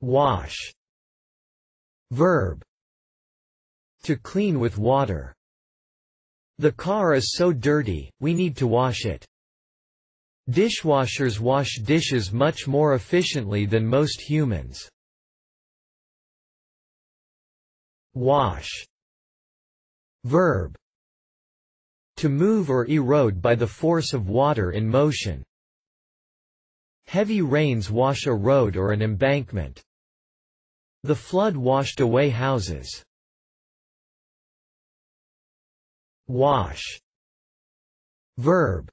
Wash. Verb. To clean with water. The car is so dirty, we need to wash it. Dishwashers wash dishes much more efficiently than most humans. Wash. Verb. To move or erode by the force of water in motion. Heavy rains wash a road or an embankment. The flood washed away houses. Wash. Verb.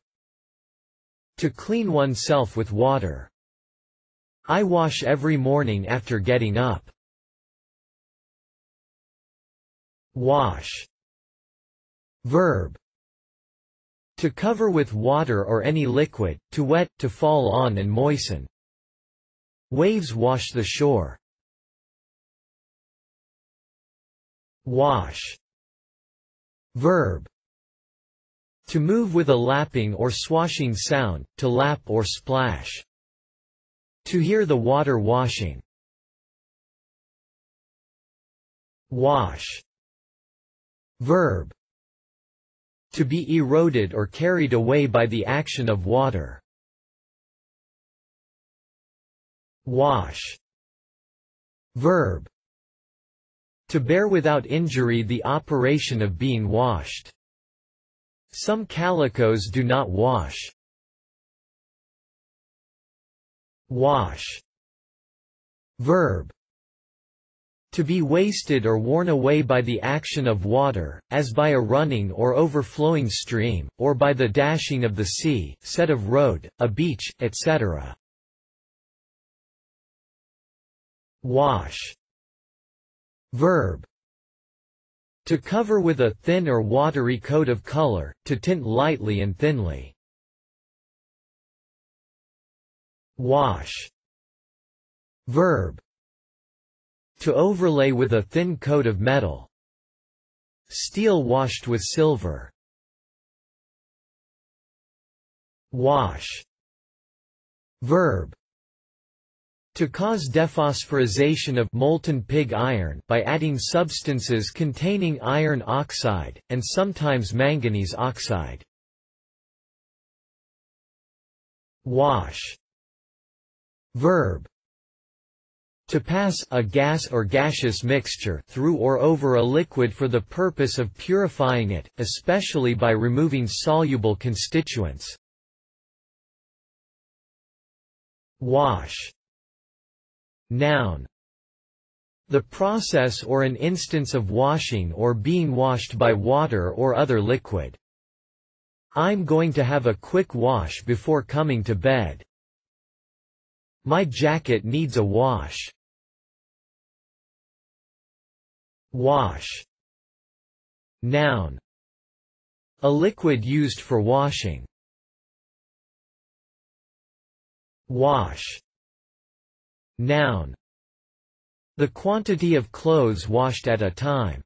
To clean oneself with water. I wash every morning after getting up. Wash. Verb. To cover with water or any liquid, to wet, to fall on and moisten. Waves wash the shore. Wash. Verb. To move with a lapping or swashing sound, to lap or splash. To hear the water washing. Wash. Verb. To be eroded or carried away by the action of water. Wash. Verb. To bear without injury the operation of being washed. Some calicos do not wash. Wash. Verb. To be wasted or worn away by the action of water, as by a running or overflowing stream, or by the dashing of the sea, set of road, a beach, etc. Wash. Verb. To cover with a thin or watery coat of color, to tint lightly and thinly. Wash. Verb. To overlay with a thin coat of metal. Steel washed with silver. Wash. Verb. To cause dephosphorization of molten pig iron by adding substances containing iron oxide, and sometimes manganese oxide. Wash. Verb. To pass a gas or gaseous mixture through or over a liquid for the purpose of purifying it, especially by removing soluble constituents. Wash. Noun. The process or an instance of washing or being washed by water or other liquid. I'm going to have a quick wash before coming to bed. My jacket needs a wash. Wash. Noun. A liquid used for washing. Wash. Noun. The quantity of clothes washed at a time.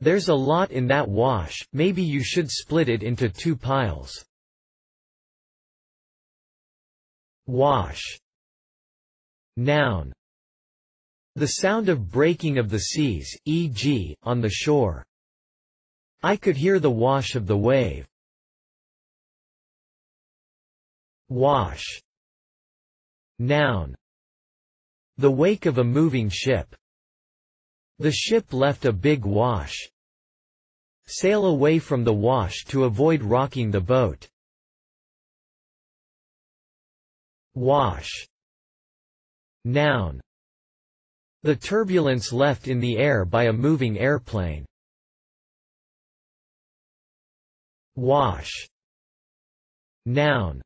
There's a lot in that wash, maybe you should split it into two piles. Wash. Noun. The sound of breaking of the seas, e.g., on the shore. I could hear the wash of the wave. Wash. Noun. The wake of a moving ship. The ship left a big wash. Sail away from the wash to avoid rocking the boat. Wash. Noun. The turbulence left in the air by a moving airplane. Wash. Noun.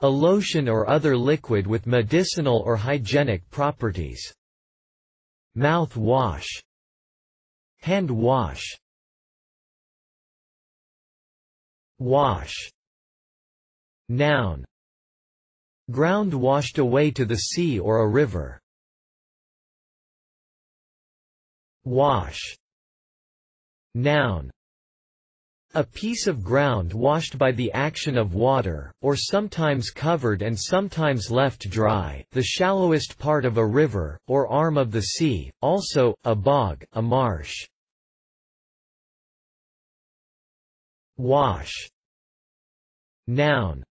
A lotion or other liquid with medicinal or hygienic properties. Mouth wash. Hand wash. Wash. Noun. Ground washed away to the sea or a river. Wash. Noun. A piece of ground washed by the action of water, or sometimes covered and sometimes left dry, the shallowest part of a river, or arm of the sea, also, a bog, a marsh. Wash. Noun.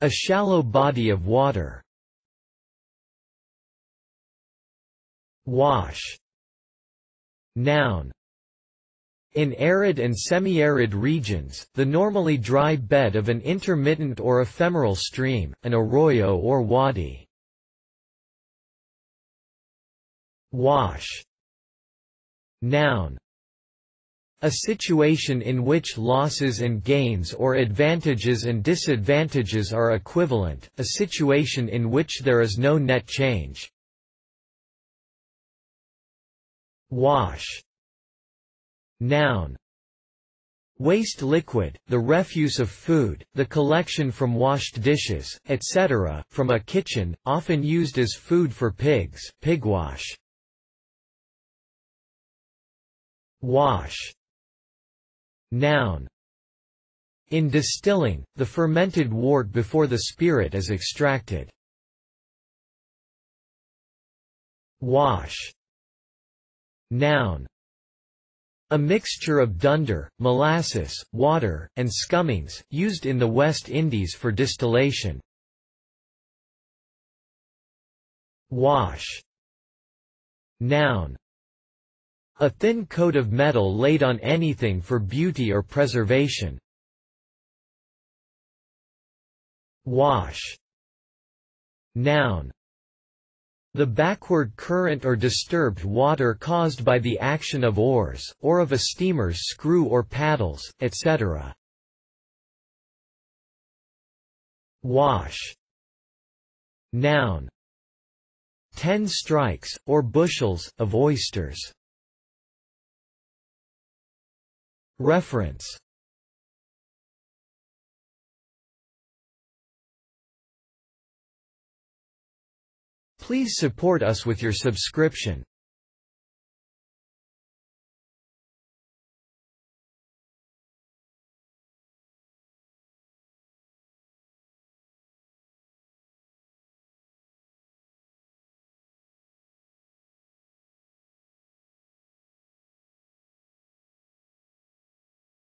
A shallow body of water. Wash. Noun. In arid and semi-arid regions, the normally dry bed of an intermittent or ephemeral stream, an arroyo or wadi. Wash. Noun. A situation in which losses and gains or advantages and disadvantages are equivalent, a situation in which there is no net change. Wash. Noun. Waste liquid, the refuse of food, the collection from washed dishes, etc., from a kitchen, often used as food for pigs, pigwash. Wash. Noun. In distilling, the fermented wort before the spirit is extracted. Wash. Noun. A mixture of dunder, molasses, water, and scummings, used in the West Indies for distillation. Wash. Noun. A thin coat of metal laid on anything for beauty or preservation. Wash. Noun. The backward current or disturbed water caused by the action of oars, or of a steamer's screw or paddles, etc. Wash. Noun. 10 strikes, or bushels, of oysters. Reference. Please support us with your subscription.